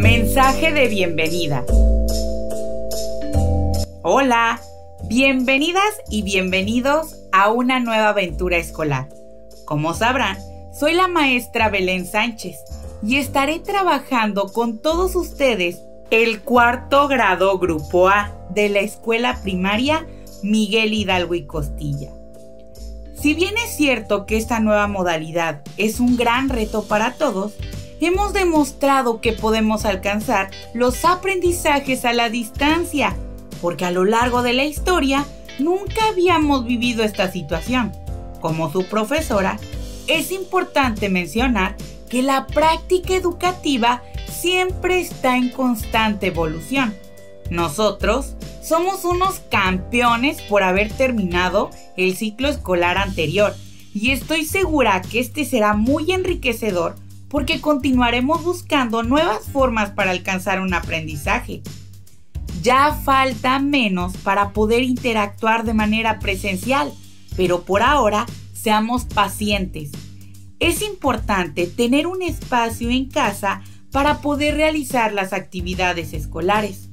Mensaje de bienvenida. Hola, bienvenidas y bienvenidos a una nueva aventura escolar. Como sabrán, soy la maestra Belén Sánchez y estaré trabajando con todos ustedes el cuarto grado Grupo A de la Escuela Primaria Miguel Hidalgo y Costilla. Si bien es cierto que esta nueva modalidad es un gran reto para todos, hemos demostrado que podemos alcanzar los aprendizajes a la distancia, porque a lo largo de la historia nunca habíamos vivido esta situación. Como su profesora, es importante mencionar que la práctica educativa siempre está en constante evolución. Nosotros somos unos campeones por haber terminado el ciclo escolar anterior y estoy segura que este será muy enriquecedor porque continuaremos buscando nuevas formas para alcanzar un aprendizaje. Ya falta menos para poder interactuar de manera presencial, pero por ahora seamos pacientes. Es importante tener un espacio en casa para poder realizar las actividades escolares.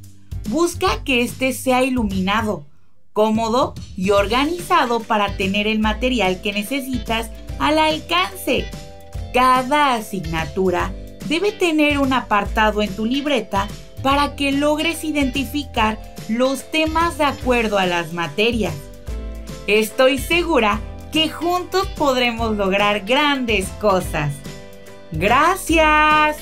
Busca que este sea iluminado, cómodo y organizado para tener el material que necesitas al alcance. Cada asignatura debe tener un apartado en tu libreta para que logres identificar los temas de acuerdo a las materias. Estoy segura que juntos podremos lograr grandes cosas. ¡Gracias!